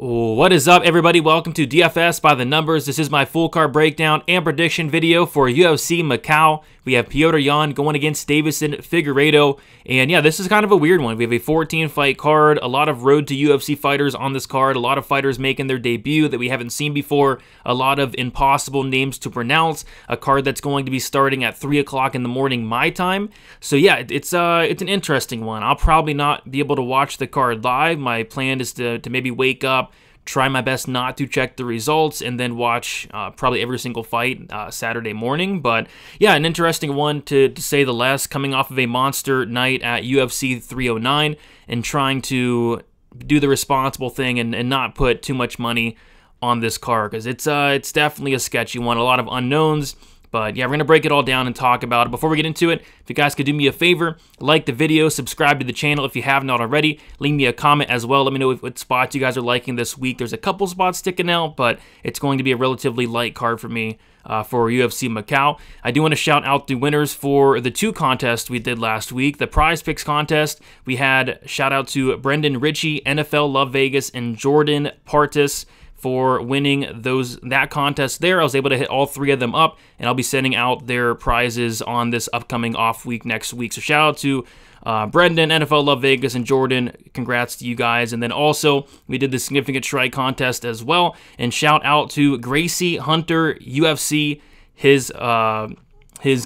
What is up, everybody? Welcome to DFS by the Numbers. This is my full card breakdown and prediction video for UFC Macau. We have Petr Yan going against Deiveson Figueiredo. And yeah, this is kind of a weird one. We have a 14-fight card, a lot of road to UFC fighters on this card, a lot of fighters making their debut that we haven't seen before, a lot of impossible names to pronounce, a card that's going to be starting at 3 o'clock in the morning my time. So yeah, it's an interesting one. I'll probably not be able to watch the card live. My plan is to maybe wake up, try my best not to check the results, and then watch probably every single fight Saturday morning. But yeah, an interesting one to say the least, coming off of a monster night at UFC 309 and trying to do the responsible thing and not put too much money on this card, because it's definitely a sketchy one, a lot of unknowns. But yeah, we're going to break it all down and talk about it. Before we get into it, if you guys could do me a favor, like the video, subscribe to the channel if you have not already, leave me a comment as well. Let me know what spots you guys are liking this week. There's a couple spots sticking out, but it's going to be a relatively light card for me for UFC Macau. I do want to shout out the winners for the two contests we did last week. The prize picks contest, we had shout out to Brendan Ritchie, NFL Love Vegas, and Jordan Partis for winning that contest there. I was able to hit all three of them up, and I'll be sending out their prizes on this upcoming off week next week. So shout out to Brendan, NFL Love Vegas, and Jordan. Congrats to you guys. And then also, we did the significant strike contest as well. And shout out to Gracie Hunter UFC. His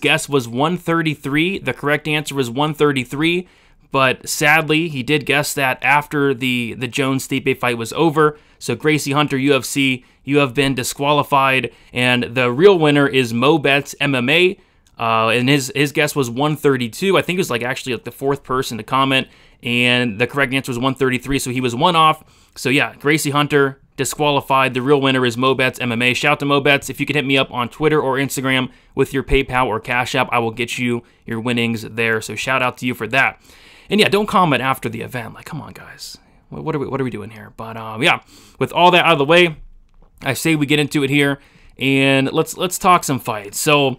guess was 133. The correct answer was 133. But sadly, he did guess that after the Jones-Stipe fight was over. So Gracie Hunter UFC, you have been disqualified. And the real winner is Mobets MMA. And his guess was 132. I think it was actually the fourth person to comment. And the correct answer was 133. So he was one off. So yeah, Gracie Hunter disqualified. The real winner is Mobets MMA. Shout out to Mobets. If you can hit me up on Twitter or Instagram with your PayPal or Cash App, I will get you your winnings there. So shout out to you for that. And yeah, don't comment after the event. Like, come on, guys. What are we doing here? But yeah, with all that out of the way, I say we get into it here, and let's talk some fights. So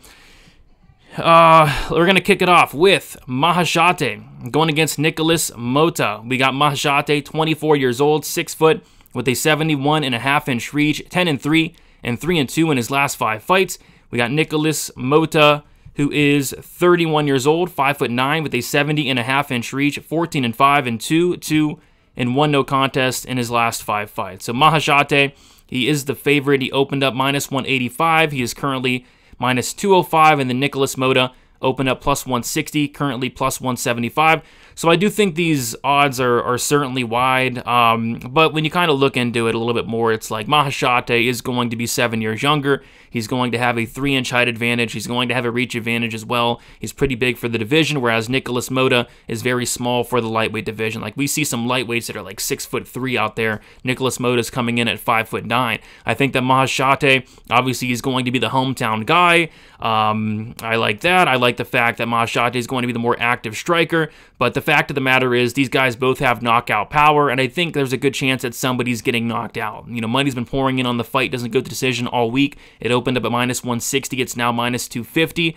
we're gonna kick it off with Mahajate going against Nikolas Motta. We got Mahajate, 24 years old, 6 foot, with a 71.5-inch reach, 10-3 and 3-2 in his last 5 fights. We got Nikolas Motta, who is 31 years old, 5'9", with a 70.5-inch reach, 14-5 and 2-2 and 1 no contest in his last 5 fights. So Mahajate, he is the favorite. He opened up -185. He is currently -205, and then Nikolas Motta opened up +160, currently +175. So I do think these odds are certainly wide, but when you kind of look into it a little bit more, it's like Mahajate is going to be 7 years younger. He's going to have a 3-inch height advantage. He's going to have a reach advantage as well. He's pretty big for the division, whereas Nikolas Motta is very small for the lightweight division. Like, we see some lightweights that are 6'3" out there. Nikolas Motta is coming in at 5'9". I think that Mahajate, obviously, he's going to be the hometown guy. I like that. I like the fact that Mahajate is going to be the more active striker, but the fact of the matter is these guys both have knockout power, and I think there's a good chance that somebody's getting knocked out. You know, money's been pouring in on the fight. Doesn't go to decision all week. It opened up at -160. It's now -250.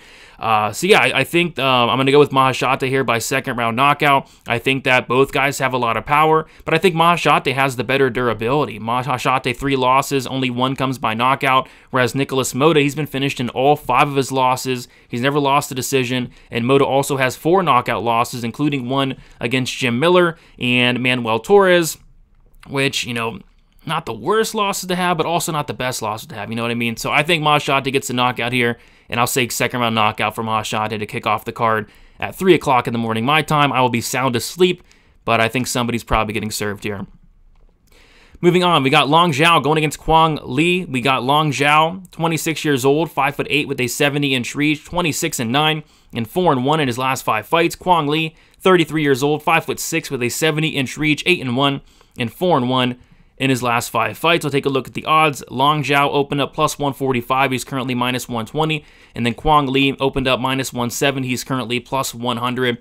So yeah, I think I'm going to go with Mahajate here by second-round knockout. I think that both guys have a lot of power, but I think Mahajate has the better durability. Mahajate, 3 losses, only 1 comes by knockout, whereas Nikolas Motta, he's been finished in all 5 of his losses. He's never lost a decision, and Motta also has 4 knockout losses, including 1 against Jim Miller and Manuel Torres, which, you know, not the worst losses to have, but also not the best losses to have. You know what I mean? So I think Mahajate gets the knockout here, and I'll say second-round knockout for Mahajate to kick off the card at 3 o'clock in the morning my time. I will be sound asleep, but I think somebody's probably getting served here. Moving on, we got Long Zhao going against Kwang Li. We got Long Zhao, 26 years old, 5'8", with a 70-inch reach, 26-9, and 4-1 in his last 5 fights. Kwang Li, 33 years old, 5'6", with a 70-inch reach, 8-1, and 4-1 in his last 5 fights. We'll take a look at the odds. Long Zhao opened up +145. He's currently -120. And then Kwang Li opened up -170. He's currently +100.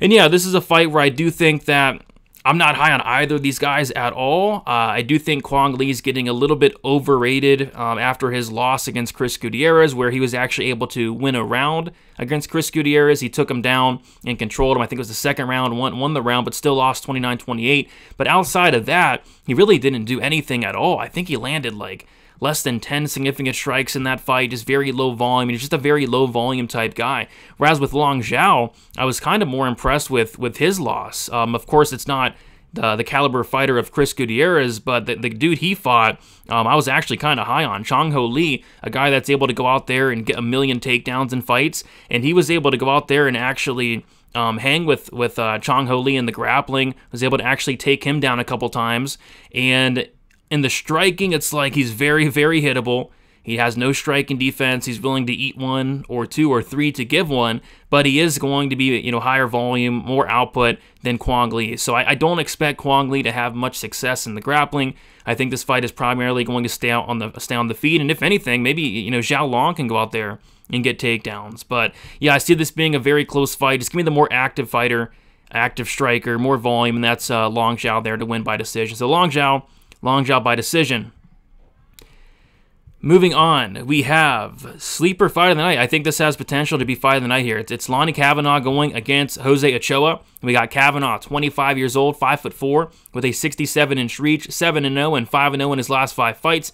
And yeah, this is a fight where I do think that I'm not high on either of these guys at all. I do think Kwang Li's getting a little bit overrated after his loss against Chris Gutierrez, where he was actually able to win a round against Chris Gutierrez. He took him down and controlled him. I think it was the second round, won the round, but still lost 29-28. But outside of that, he really didn't do anything at all. I think he landed like less than 10 significant strikes in that fight, just very low volume. He's just a very low volume type guy. Whereas with Long Zhao, I was kind of more impressed with his loss. Of course, it's not the caliber fighter of Chris Gutierrez, but the dude he fought, I was actually kind of high on. Chang Ho Lee, a guy that's able to go out there and get a million takedowns in fights, and he was able to go out there and actually hang with Chang Ho Lee in the grappling, was able to actually take him down a couple times. And in the striking, it's like he's very, very hittable. He has no striking defense. He's willing to eat one or two or three to give one, but he is going to be, you know, higher volume, more output than Kwang Li. So I don't expect Kwang Li to have much success in the grappling. I think this fight is primarily going to stay on the feet, and if anything, maybe, you know, Zhao Long can go out there and get takedowns. But yeah, I see this being a very close fight. Just give me the more active fighter, active striker, more volume, and that's Long Zhao there to win by decision. So Long Zhao by decision. Moving on, we have sleeper fight of the night. I think this has potential to be fight of the night here. It's Lonnie Kavanagh going against Jose Ochoa. We got Kavanagh, 25 years old, 5'4", with a 67-inch reach, 7-0 and 5-0 in his last 5 fights.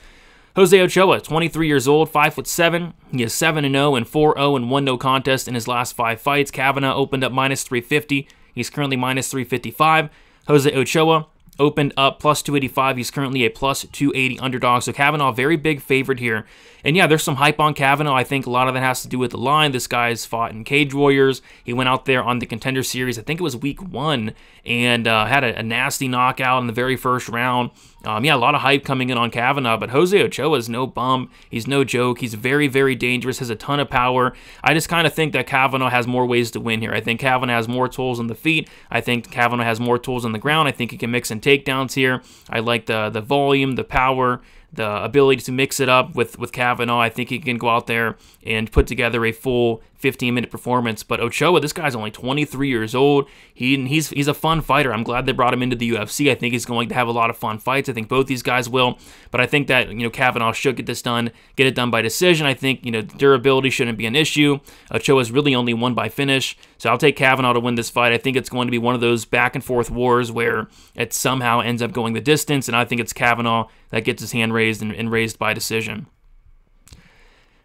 Jose Ochoa, 23 years old, 5'7". He is 7-0 and 4-0 and 1 no contest in his last 5 fights. Kavanagh opened up -350. He's currently -355. Jose Ochoa opened up +285. He's currently a +280 underdog. So Kavanagh, very big favorite here. And yeah, there's some hype on Kavanagh. I think a lot of that has to do with the line. This guy's fought in Cage Warriors. He went out there on the Contender Series, I think it was week 1, and had a nasty knockout in the very first round. Yeah, a lot of hype coming in on Kavanagh, but Jose Ochoa is no bum. He's no joke. He's very, very dangerous, has a ton of power. I just kind of think that Kavanagh has more ways to win here. I think Kavanagh has more tools on the feet. I think Kavanagh has more tools on the ground. I think he can mix in takedowns here. I like the volume, the power, the ability to mix it up with Kavanagh. I think he can go out there and put together a full 15-minute performance. But Ochoa, this guy's only 23 years old. He's a fun fighter. I'm glad they brought him into the UFC. I think he's going to have a lot of fun fights. I think both these guys will. But I think that, you know, Kavanagh should get it done by decision. I think, you know, durability shouldn't be an issue. Ochoa's really only won by finish. So I'll take Kavanagh to win this fight. I think it's going to be one of those back-and-forth wars where it somehow ends up going the distance, and I think it's Kavanagh that gets his hand raised and raised by decision.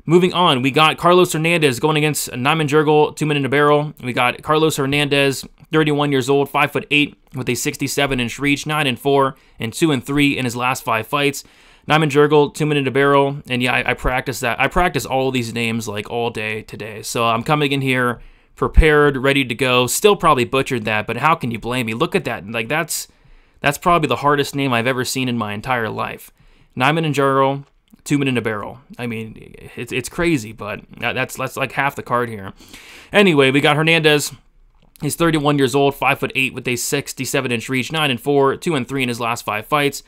Moving on, we got Carlos Hernandez going against Nyman Jurgle, 2 men in a barrel. We got Carlos Hernandez, 31 years old, 5'8", with a 67-inch reach, 9-4 and 2-3 in his last 5 fights. Nyman Jurgle, 2 men in a barrel, and yeah, I practice that. I practice all these names like all day today, so I'm coming in here prepared, ready to go. Still probably butchered that, but how can you blame me? Look at that, like that's probably the hardest name I've ever seen in my entire life. Nyman Jurgle, 2 men in a barrel. I mean, it's crazy, but that's like half the card here. Anyway, we got Hernandez. He's 31 years old, 5'8", with a 67-inch reach, 9-4, 2-3 in his last 5 fights.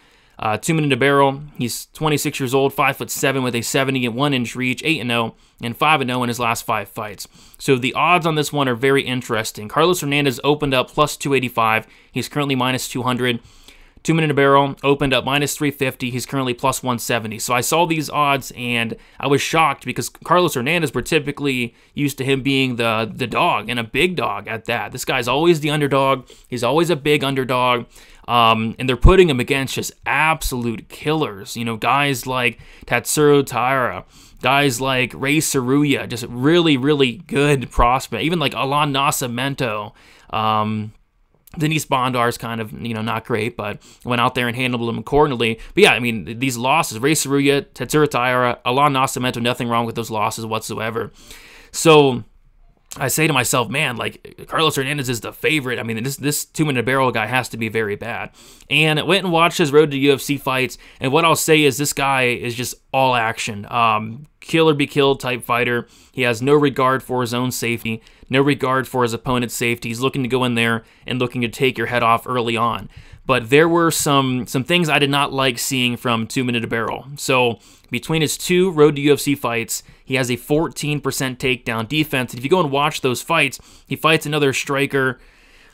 2 men in a barrel. He's 26 years old, 5'7", with a 71-inch reach, 8-0, and 5-0 in his last 5 fights. So the odds on this one are very interesting. Carlos Hernandez opened up +285. He's currently -200. 2 men in a barrel opened up -350. He's currently +170. So I saw these odds and I was shocked because Carlos Hernandez, we're typically used to him being the dog, and a big dog at that. This guy's always the underdog. He's always a big underdog. And they're putting him against just absolute killers. You know, guys like Tatsuro Taira, guys like Rei Tsuruya, just really, really good prospect. Even like Alan Nascimento, Denise Bondar's kind of, you know, not great, but went out there and handled them accordingly. But yeah, I mean, these losses, Rei Tsuruya, Tatsuro Taira, Alan Nascimento, nothing wrong with those losses whatsoever. So I say to myself, man, like, Carlos Hernandez is the favorite. I mean, this 2 minute barrel guy has to be very bad. And I went and watched his road to UFC fights, and what I'll say is this guy is just all action. Kill or be killed type fighter. He has no regard for his own safety, no regard for his opponent's safety. He's looking to go in there and looking to take your head off early on. But there were some things I did not like seeing from 2 minute barrel. So between his 2 road to UFC fights, he has a 14% takedown defense. And if you go and watch those fights, he fights another striker.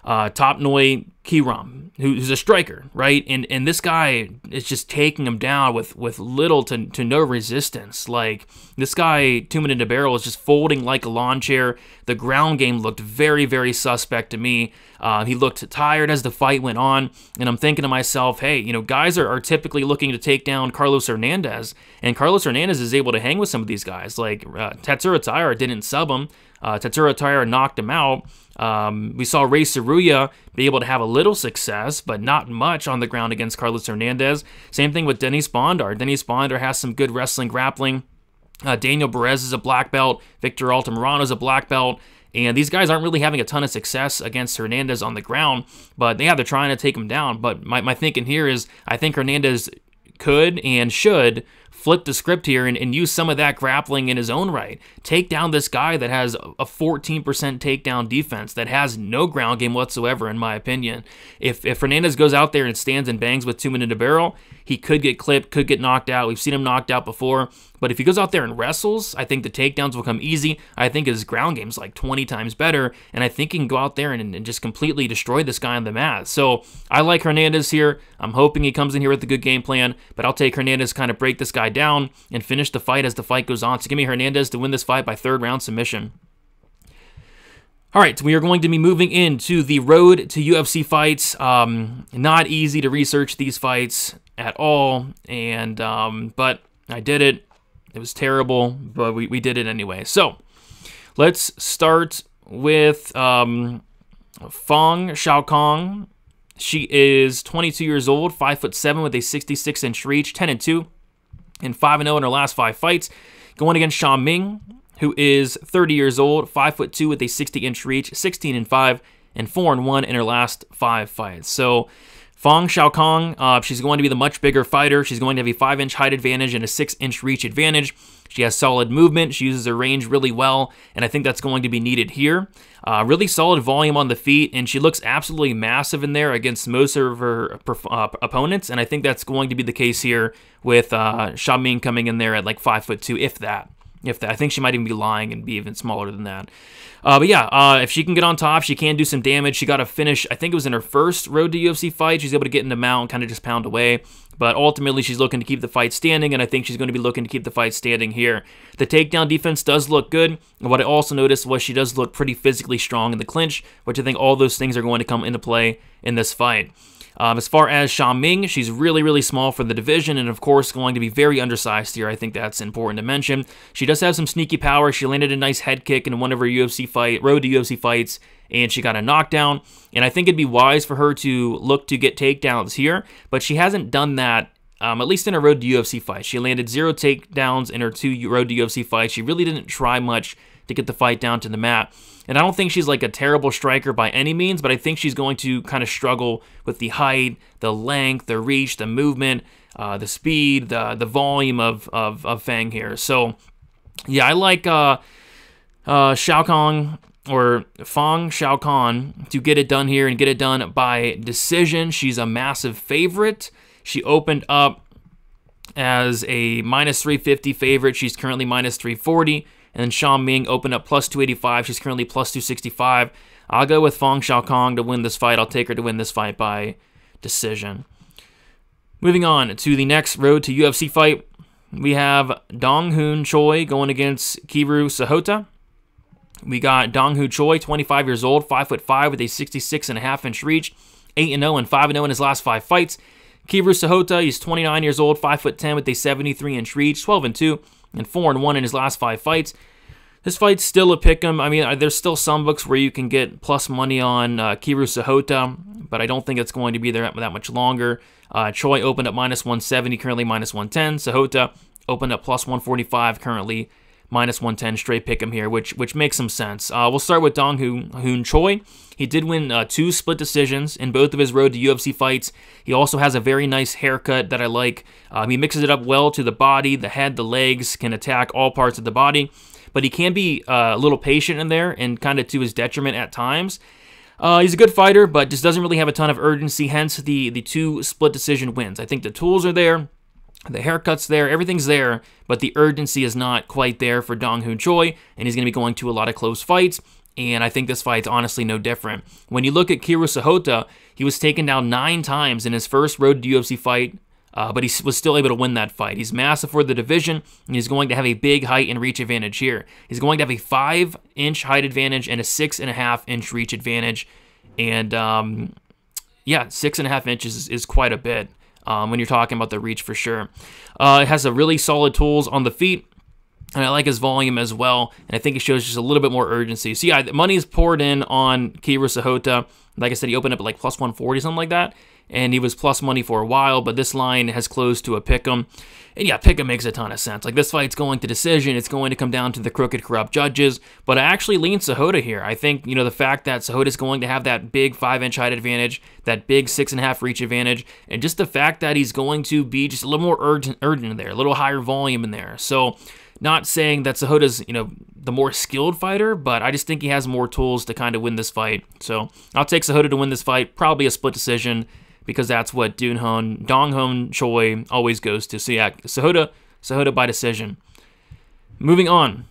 Topnoy Kiram, who's a striker, right? And this guy is just taking him down with little to no resistance. Like, this guy, 2 minute to barrel, is just folding like a lawn chair. The ground game looked very, very suspect to me. He looked tired as the fight went on, and I'm thinking to myself, hey, you know, guys are typically looking to take down Carlos Hernandez, and Carlos Hernandez is able to hang with some of these guys. Like, Tatsuro Taira didn't sub him. Tatsuro Taira knocked him out. We saw Rei Tsuruya be able to have a little success, but not much on the ground against Carlos Hernandez. Same thing with Dennis Bondar. Dennis Bondar has some good wrestling grappling. Daniel Perez is a black belt. Victor Altamirano is a black belt. And these guys aren't really having a ton of success against Hernandez on the ground, but yeah, they're trying to take him down. But my thinking here is I think Hernandez could and should flip the script here and use some of that grappling in his own right. Take down this guy that has a 14% takedown defense, that has no ground game whatsoever, in my opinion. If Hernandez goes out there and stands and bangs with 2 minute to barrel, he could get clipped, could get knocked out. We've seen him knocked out before. But if he goes out there and wrestles, I think the takedowns will come easy. I think his ground game's like 20 times better, and I think he can go out there and just completely destroy this guy on the mat. So I like Hernandez here. I'm hoping he comes in here with a good game plan, but I'll take Hernandez, kind of break this guy down, and finish the fight as the fight goes on. So give me Hernandez to win this fight by third round submission. All right, we are going to be moving into the road to UFC fights. Not easy to research these fights at all, and but I did it. It was terrible, but we did it anyway. So let's start with Feng Xiaokong. She is 22 years old, 5'7", with a 66-inch reach, 10-2, and 5-0 in her last 5 fights. Going against Shao Ming, who is 30 years old, 5'2", with a 60-inch reach, 16-5, and 4-1 in her last 5 fights. So Feng Xiaokong, she's going to be the much bigger fighter. She's going to have a 5-inch height advantage and a 6-inch reach advantage. She has solid movement. She uses her range really well, and I think that's going to be needed here. Really solid volume on the feet, and she looks absolutely massive in there against most of her opponents, and I think that's going to be the case here with Shao Ming coming in there at like 5'2", if that. I think she might even be lying and be even smaller than that. But yeah, if she can get on top, she can do some damage. She got a finish, I think it was in her first road to UFC fight. She's able to get in the mount, kind of just pound away. But ultimately, she's looking to keep the fight standing, and I think she's going to be looking to keep the fight standing here. The takedown defense does look good. And what I also noticed was she does look pretty physically strong in the clinch, which I think all those things are going to come into play in this fight. As far as Shao Ming, she's really, really small for the division, and of course going to be very undersized here. I think that's important to mention. She does have some sneaky power. She landed a nice head kick in one of her road to UFC fights, and she got a knockdown. And I think it'd be wise for her to look to get takedowns here, but she hasn't done that. At least in her road to UFC fight. She landed 0 takedowns in her 2 road to UFC fights. She really didn't try much to get the fight down to the mat. And I don't think she's like a terrible striker by any means, but I think she's going to kind of struggle with the height, the length, the reach, the movement, the speed, the volume of Fang here. So, yeah, I like Xiaokong, or Feng Xiaokong, to get it done here and get it done by decision. She's a massive favorite. She opened up as a minus 350 favorite. She's currently minus 340. And then Shao Ming opened up plus 285. She's currently plus 265. I'll go with Feng Xiaokong to win this fight. I'll take her to win this fight by decision. Moving on to the next road to UFC fight, we have Dong Hoon Choi going against Kiru Sahota. We got Dong Hoon Choi, 25 years old, 5'5", with a 66.5-inch reach, 8-0 and 5-0 in his last 5 fights. Kiru Sahota, he's 29 years old, 5'10", with a 73-inch reach, 12-2. And 4-1 in his last 5 fights. This fight's still a pick'em. I mean, there's still some books where you can get plus money on Kiru Sahota, but I don't think it's going to be there that much longer. Choi opened up minus 170, currently minus 110. Sahota opened up plus 145, currently minus 110. Straight pick'em here, which makes some sense. We'll start with Dong Hoon Choi. He did win 2 split decisions in both of his road to UFC fights. He also has a very nice haircut that I like. He mixes it up well to the body, the head, the legs, can attack all parts of the body. But he can be a little patient in there, and kind of to his detriment at times. He's a good fighter, but just doesn't really have a ton of urgency, hence the 2 split decision wins. I think the tools are there. The haircut's there, everything's there, but the urgency is not quite there for Dong Hoon Choi, and he's going to be going to a lot of close fights. And I think this fight's honestly no different. When you look at Kiru Sahota, he was taken down 9 times in his first road to UFC fight, but he was still able to win that fight. He's massive for the division, and he's going to have a big height and reach advantage here. He's going to have a 5-inch height advantage and a 6.5-inch reach advantage. And yeah, 6.5 inches is quite a bit when you're talking about the reach for sure. It has a really solid tools on the feet. And I like his volume as well, and I think it shows just a little bit more urgency. So yeah, money's poured in on Kiru Sahota. Like I said, he opened up at like plus 140, something like that, and he was plus money for a while, but this line has closed to a pick'em. And yeah, pick'em makes a ton of sense. Like, this fight's going to decision. It's going to come down to the crooked, corrupt judges, but I actually lean Sahota here. I think, you know, the fact that Sahota's going to have that big 5-inch height advantage, that big 6.5 reach advantage, and just the fact that he's going to be just a little more urgent in there, a little higher volume in there. So, not saying that Sahota's, you know, the more skilled fighter, but I just think he has more tools to kind of win this fight. So I'll take Sahota to win this fight, probably a split decision, because that's what Dong Hoon Choi always goes to. So yeah, Sahota by decision. Moving on,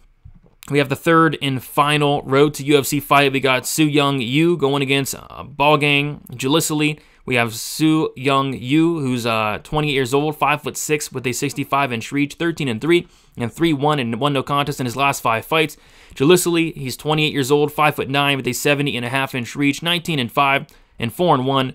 we have the third and final road to UFC fight. We got Sooyoung Yoo going against Ball Gang Julisoli. We have Sooyoung Yoo, who's 28 years old, 5'6", with a 65-inch reach, 13-3, and 3-1 and 1 no contest in his last 5 fights. Julisoli, he's 28 years old, 5'9", with a 70.5-inch reach, 19-5, and 4-1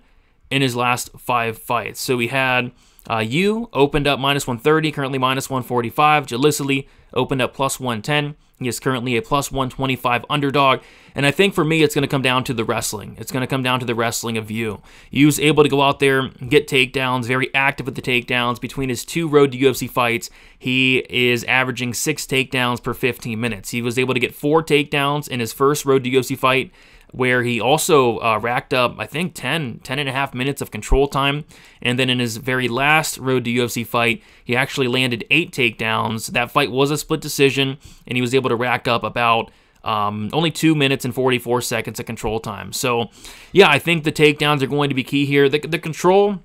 in his last 5 fights. So we had Yoo opened up minus 130, currently minus 145. Julisoli opened up plus 110. He is currently a plus 125 underdog. And I think for me, it's going to come down to the wrestling. It's going to come down to the wrestling of Yoo. You's able to go out there, get takedowns, very active with the takedowns. Between his 2 road to UFC fights, he is averaging 6 takedowns per 15 minutes. He was able to get 4 takedowns in his first road to UFC fight, where he also racked up, I think, 10.5 minutes of control time. And then in his very last road to UFC fight, he actually landed 8 takedowns. That fight was a split decision, and he was able to rack up about only 2 minutes and 44 seconds of control time. So, yeah, I think the takedowns are going to be key here. The control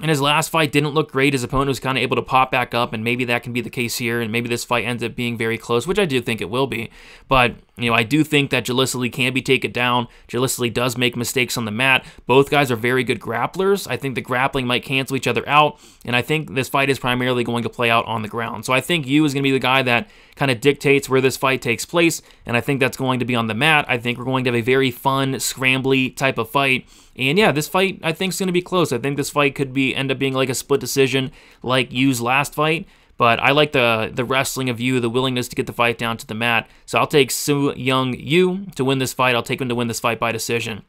in his last fight didn't look great. His opponent was kind of able to pop back up, and maybe that can be the case here, and maybe this fight ends up being very close, which I do think it will be. But, you know, I do think that Julisoli can be taken down. Julisoli does make mistakes on the mat. Both guys are very good grapplers. I think the grappling might cancel each other out, and I think this fight is primarily going to play out on the ground. So I think Yoo is going to be the guy that kind of dictates where this fight takes place, and I think that's going to be on the mat. I think we're going to have a very fun, scrambly type of fight. And yeah, this fight I think is going to be close. I think this fight could be end up being like a split decision, like Yoo's last fight. But I like the wrestling of Yoo, the willingness to get the fight down to the mat. So I'll take Sooyoung Yoo to win this fight. I'll take him to win this fight by decision.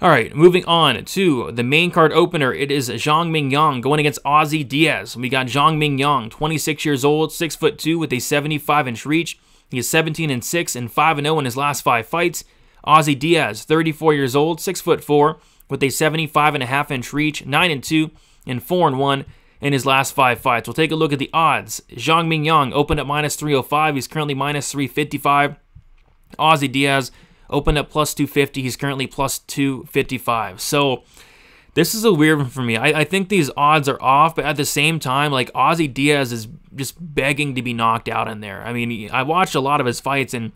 All right, moving on to the main card opener. It is Zhang Mingyang going against Ozzy Diaz. We got Zhang Mingyang, 26 years old, 6'2", with a 75-inch reach. He is 17-6 and 5-0 in his last 5 fights. Ozzy Diaz, 34 years old, 6'4", with a 75.5-inch reach, 9-2 and 4-1 in his last 5 fights. We'll take a look at the odds. Zhang Mingyang opened up minus 305. He's currently minus 355. Ozzy Diaz opened up plus 250. He's currently plus 255. So this is a weird one for me. I think these odds are off, but at the same time, like, Ozzy Diaz is just begging to be knocked out in there. I mean, I watched a lot of his fights, and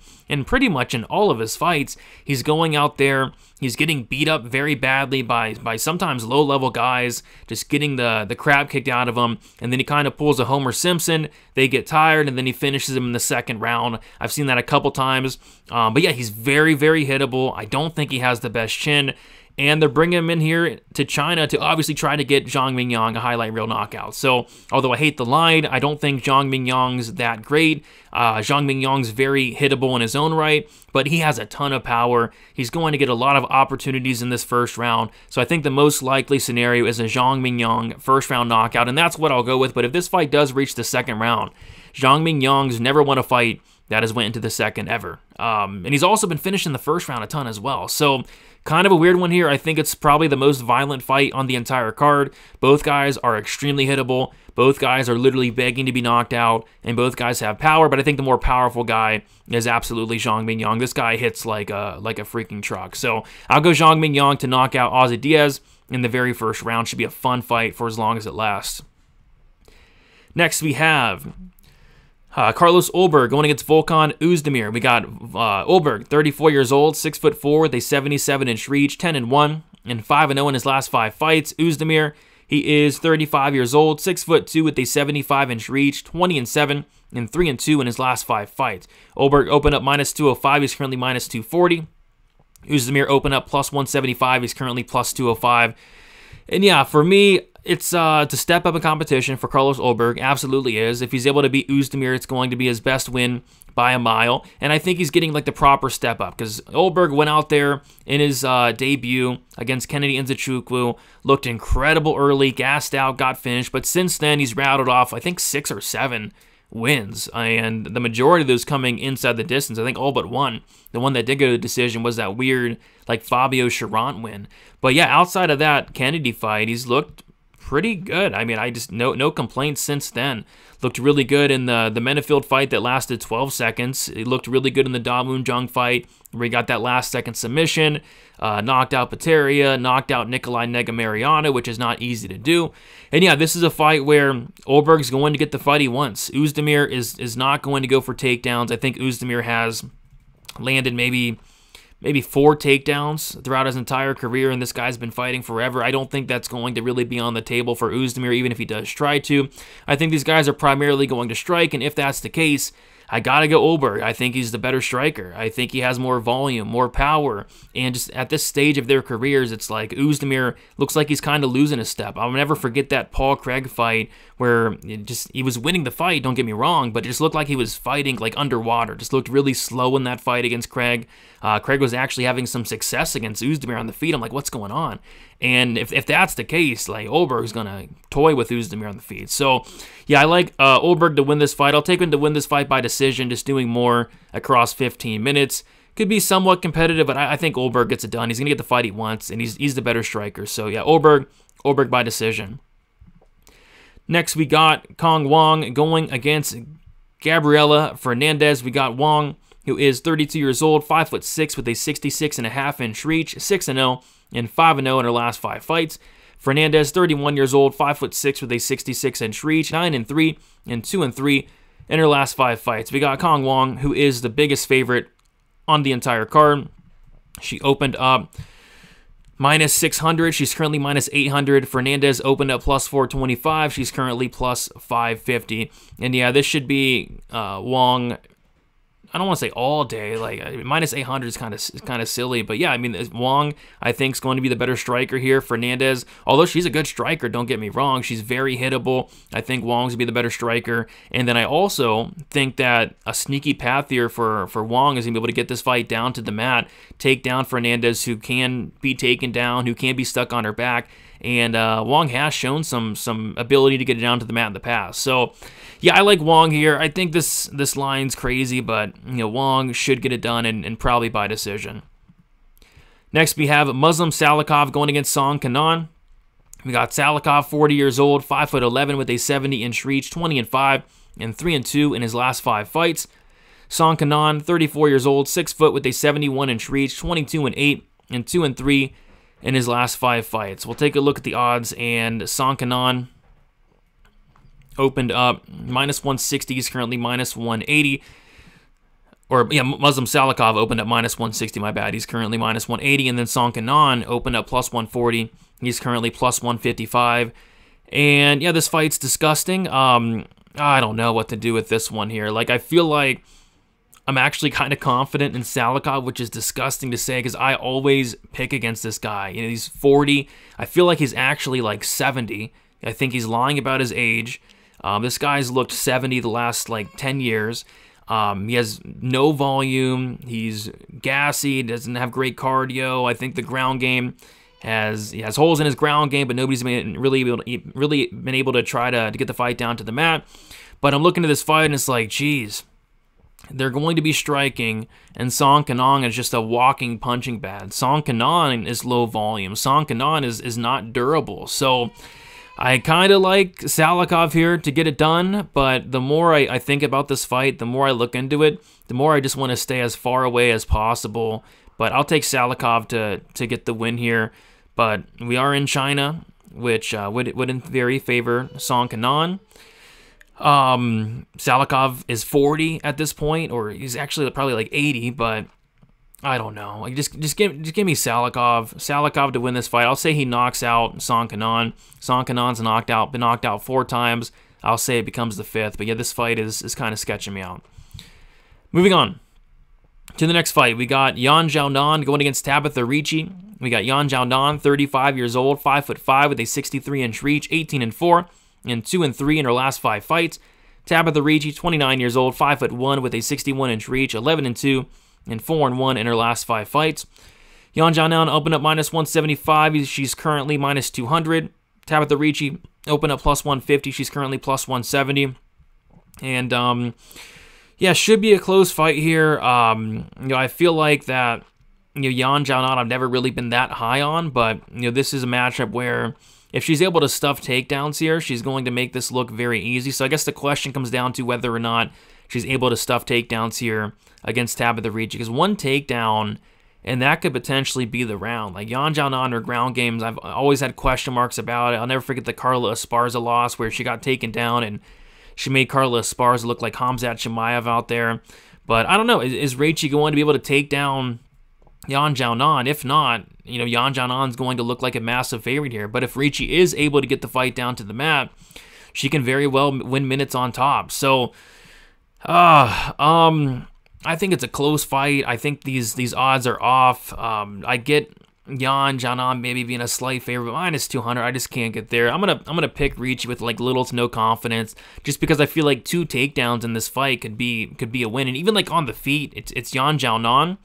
pretty much in all of his fights, he's going out there, he's getting beat up very badly by sometimes low-level guys, just getting the crap kicked out of him, and then he kind of pulls a Homer Simpson, they get tired, and then he finishes him in the 2nd round. I've seen that a couple times, but yeah, he's very, very hittable. I don't think he has the best chin. And they're bringing him in here to China to obviously try to get Zhang Mingyang a highlight reel knockout. So, although I hate the line, I don't think Zhang Mingyang's that great. Zhang Mingyang's very hittable in his own right, but he has a ton of power. He's going to get a lot of opportunities in this 1st round. So, I think the most likely scenario is a Zhang Mingyang 1st round knockout, and that's what I'll go with. But if this fight does reach the 2nd round, Zhang Mingyang's never won a fight that has went into the 2nd ever. And he's also been finishing the 1st round a ton as well. So, kind of a weird one here. I think it's probably the most violent fight on the entire card. Both guys are extremely hittable. Both guys are literally begging to be knocked out, and both guys have power, but I think the more powerful guy is absolutely Zhang Mingyang. This guy hits like a freaking truck. So, I'll go Zhang Mingyang to knock out Ozzy Diaz in the very 1st round. Should be a fun fight for as long as it lasts. Next, we have Carlos Ulberg going against Volkan Oezdemir. We got Ulberg, 34 years old, 6'4", with a 77-inch reach, 10-1, and 5-0 in his last 5 fights. Oezdemir, he is 35 years old, 6'2", with a 75-inch reach, 20-7, and 3-2 in his last 5 fights. Ulberg opened up -205. He's currently -240. Oezdemir opened up +175. He's currently +205. And yeah, for me, it's to step up in competition for Carlos Ulberg, absolutely is. If he's able to beat Oezdemir, it's going to be his best win by a mile. And I think he's getting like the proper step up because Ulberg went out there in his debut against Kennedy Nzechukwu, looked incredible early, gassed out, got finished. But since then, he's rattled off, I think, 6 or 7 wins, and the majority of those coming inside the distance. I think all but one. The one that did go to the decision was that weird, like, Fabio Chirant win. But yeah, outside of that Kennedy fight, he's looked pretty good. I mean, I just no complaints since then. Looked really good in the Menefield fight that lasted 12 seconds. It looked really good in the Da Moon-Jung fight where he got that last second submission, knocked out Pateria, knocked out Nikolai Negamariano, which is not easy to do. And yeah, this is a fight where Ulberg's going to get the fight he wants. Oezdemir is not going to go for takedowns. I think Oezdemir has landed maybe 4 takedowns throughout his entire career, and this guy's been fighting forever. I don't think that's going to really be on the table for Oezdemir, even if he does try to. I think these guys are primarily going to strike, and if that's the case, I gotta go Ulberg. I think he's the better striker. I think he has more volume, more power, and just at this stage of their careers, it's like Oezdemir looks like he's kind of losing a step. I'll never forget that Paul Craig fight where he was winning the fight, don't get me wrong, but it just looked like he was fighting like underwater. Just looked really slow in that fight against Craig. Craig was actually having some success against Oezdemir on the feet. I'm like, what's going on? And if that's the case, like, Ulberg's going to toy with Oezdemir on the feet. So, yeah, I like Ulberg to win this fight. I'll take him to win this fight by decision, just doing more across 15 minutes. Could be somewhat competitive, but I think Ulberg gets it done. He's going to get the fight he wants, and he's the better striker. So, yeah, Ulberg by decision. Next, we got Kong Wong going against Gabriella Fernandes. We got Wong, who is 32 years old, 5'6", with a 66.5-inch reach, 6-0, and 5-0 in her last 5 fights. Fernandes, 31 years old, 5'6", with a 66-inch reach, 9-3, and 2-3 in her last 5 fights. We got Kong Wong, who is the biggest favorite on the entire card. She opened up -600. She's currently -800. Fernandes opened up +425. She's currently +550. And yeah, this should be Wong. I don't want to say all day, like -800 is kind of silly, but yeah, I mean, Wong, I think, is going to be the better striker here. Fernandes, although she's a good striker, don't get me wrong, she's very hittable. I think Wong's gonna be the better striker, and then I also think that a sneaky path here for Wong is gonna be able to get this fight down to the mat, take down Fernandes, who can be taken down, who can be stuck on her back. And Wong has shown some ability to get it down to the mat in the past. So, yeah, I like Wong here. I think this line's crazy, but, you know, Wong should get it done and probably by decision. Next, we have Muslim Salikhov going against Song Kenan. We got Salikhov, 40 years old, 5'11", with a 70-inch reach, 20-5, and 3-2 in his last 5 fights. Song Kenan, 34 years old, 6', with a 71-inch reach, 22-8, and 2-3. In his last 5 fights. We'll take a look at the odds, and Song Kenan opened up -160. He's currently -180. Or, yeah, Muslim Salikhov opened up -160, my bad. He's currently -180, and then Song Kenan opened up +140. He's currently +155. And, yeah, this fight's disgusting. I don't know what to do with this one here. Like, I feel like I'm actually kind of confident in Salikhov, which is disgusting to say because I always pick against this guy. You know, he's 40. I feel like he's actually like 70. I think he's lying about his age. This guy's looked 70 the last like 10 years. He has no volume. He's gassy. Doesn't have great cardio. I think the ground game he has holes in his ground game, but nobody's been really been able to try to get the fight down to the mat. But I'm looking at this fight and it's like, geez. They're going to be striking, and Song Kenan is just a walking punching bag. Song Kenan is low volume. Song Kenan is not durable. So I kind of like Salikhov here to get it done, but the more I think about this fight, the more I look into it, the more I just want to stay as far away as possible. But I'll take Salikhov to get the win here. But we are in China, which would in theory favor Song Kenan. Salikhov is 40 at this point, or he's actually probably like 80, but I don't know. Like just give me Salikhov to win this fight. I'll say he knocks out Song Kenan. Song Kenan's been knocked out 4 times. I'll say it becomes the 5th, but yeah, this fight is kind of sketching me out. Moving on to the next fight, we got Yan Xiaonan going against Tabitha Ricci. We got Yan Xiaonan, 35 years old, 5'5" with a 63-inch reach, 18-4 and 2-3 in her last 5 fights. Tabitha Ricci, 29 years old, 5'1" with a 61-inch reach, 11-2 and 4-1 in her last 5 fights. Yan Xiaonan opened up -175. She's currently -200. Tabitha Ricci opened up +150. She's currently +170. And yeah, should be a close fight here. You know, I feel like that, you know, Yan Xiaonan I've never really been that high on, but you know, this is a matchup where if she's able to stuff takedowns here, she's going to make this look very easy. So I guess the question comes down to whether or not she's able to stuff takedowns here against Tabitha Ricci, because one takedown and that could potentially be the round. Like Yan Xiaonan, her ground games, I've always had question marks about it. I'll never forget the Carla Esparza loss where she got taken down and she made Carla Esparza look like Khamzat Chimaev out there. But I don't know, is Ricci going to be able to take down Yan Xiaonan? If not, you know, Yan Xiaonan's going to look like a massive favorite here. But if Ricci is able to get the fight down to the mat, she can very well win minutes on top. So, I think it's a close fight. I think these odds are off. I get Yan Xiaonan maybe being a slight favorite, -200. I just can't get there. I'm gonna pick Ricci with like little to no confidence, just because I feel like 2 takedowns in this fight could be a win. And even like on the feet, it's Yan Xiaonan.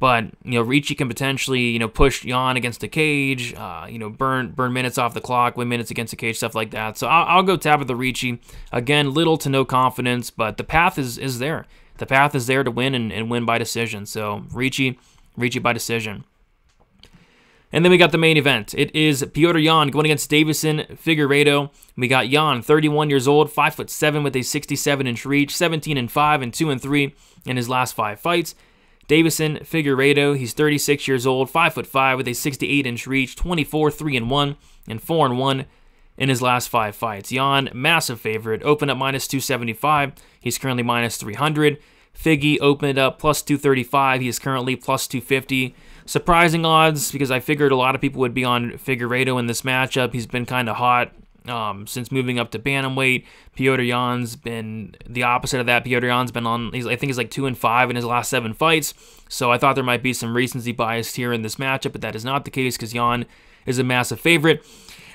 But, you know, Ricci can potentially, you know, push Yan against the cage, you know, burn minutes off the clock, win minutes against the cage, stuff like that. So I'll go Tabitha Ricci. Again, little to no confidence, but the path is there. The path is there to win and win by decision. So Ricci by decision. And then we got the main event. It is Petr Yan going against Deiveson Figueiredo. We got Yan, 31 years old, 5'7" with a 67-inch reach, 17-5 and 2-3 in his last 5 fights. Deiveson Figueiredo, he's 36 years old, 5'5" with a 68-inch reach, 24-3-1 and 4-1 in his last 5 fights. Yan, massive favorite, opened up -275. He's currently -300. Figgy opened up +235. He is currently +250. Surprising odds, because I figured a lot of people would be on Figueiredo in this matchup. He's been kind of hot since moving up to bantamweight. Petr Yan's been the opposite of that. Petr Yan's been on, I think he's like 2-5 in his last 7 fights. So I thought there might be some recency bias here in this matchup, but that is not the case because Yan is a massive favorite.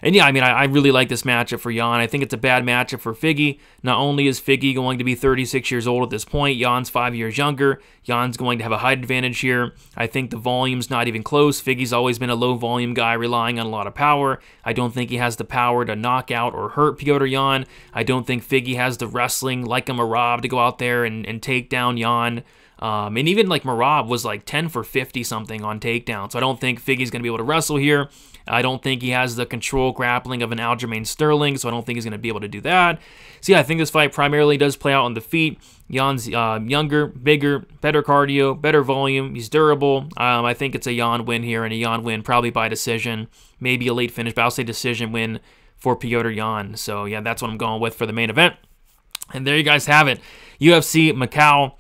And yeah, I mean, I really like this matchup for Yan. I think it's a bad matchup for Figgy. Not only is Figgy going to be 36 years old at this point, Yan's 5 years younger. Yan's going to have a height advantage here. I think the volume's not even close. Figgy's always been a low volume guy relying on a lot of power. I don't think he has the power to knock out or hurt Petr Yan. I don't think Figgy has the wrestling like a Merab to go out there and take down Yan. And even like Merab was like 10 for 50 something on takedown. So I don't think Figgy's going to be able to wrestle here. I don't think he has the control grappling of an Aljamain Sterling, so I don't think he's going to be able to do that. So yeah, I think this fight primarily does play out on the feet. Yan's younger, bigger, better cardio, better volume. He's durable. I think it's a Yan win here, and a Yan win probably by decision, maybe a late finish, but I'll say decision win for Petr Yan. So yeah, that's what I'm going with for the main event. And there you guys have it. UFC Macau.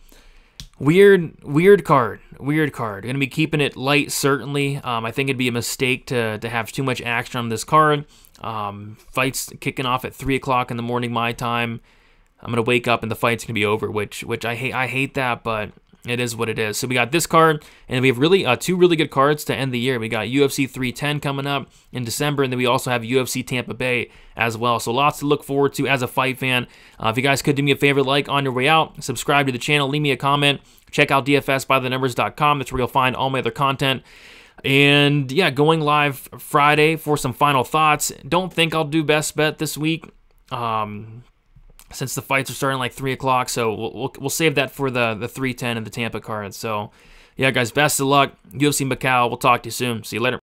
Weird card. Gonna be keeping it light, certainly. I think it'd be a mistake to have too much action on this card. Fights kicking off at 3 o'clock in the morning my time. I'm gonna wake up and the fight's gonna be over, which I hate that, but it is what it is. So we got this card, and we have really 2 really good cards to end the year. We got UFC 310 coming up in December, and then we also have UFC Tampa Bay as well. So lots to look forward to as a fight fan. If you guys could do me a favor, like on your way out, subscribe to the channel, leave me a comment, check out DFSbythenumbers.com. That's where you'll find all my other content. And yeah, going live Friday for some final thoughts. Don't think I'll do best bet this week. Since the fights are starting like 3 o'clock, so we'll save that for the 310 and the Tampa card. So, yeah, guys, best of luck. UFC Macau, we'll talk to you soon. See you later.